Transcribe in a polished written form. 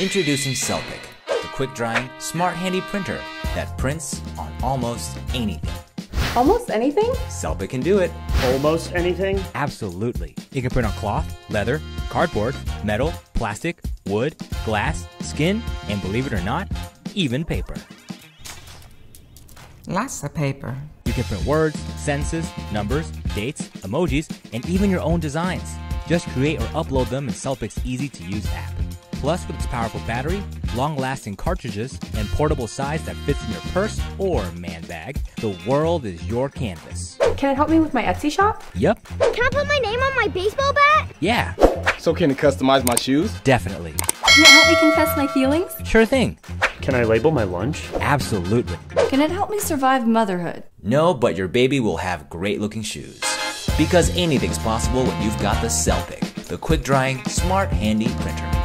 Introducing Selpic, the quick-drying, smart handy printer that prints on almost anything. Almost anything? Selpic can do it. Almost anything? Absolutely. It can print on cloth, leather, cardboard, metal, plastic, wood, glass, skin, and believe it or not, even paper. Lots of paper. You can print words, sentences, numbers, dates, emojis, and even your own designs. Just create or upload them in Selpic's easy-to-use app. Plus, with its powerful battery, long-lasting cartridges, and portable size that fits in your purse or man bag, the world is your canvas. Can it help me with my Etsy shop? Yep. Can I put my name on my baseball bat? Yeah. So can it customize my shoes? Definitely. Can it help me confess my feelings? Sure thing. Can I label my lunch? Absolutely. Can it help me survive motherhood? No, but your baby will have great-looking shoes. Because anything's possible when you've got the Selpic, the quick-drying, smart, handy printer.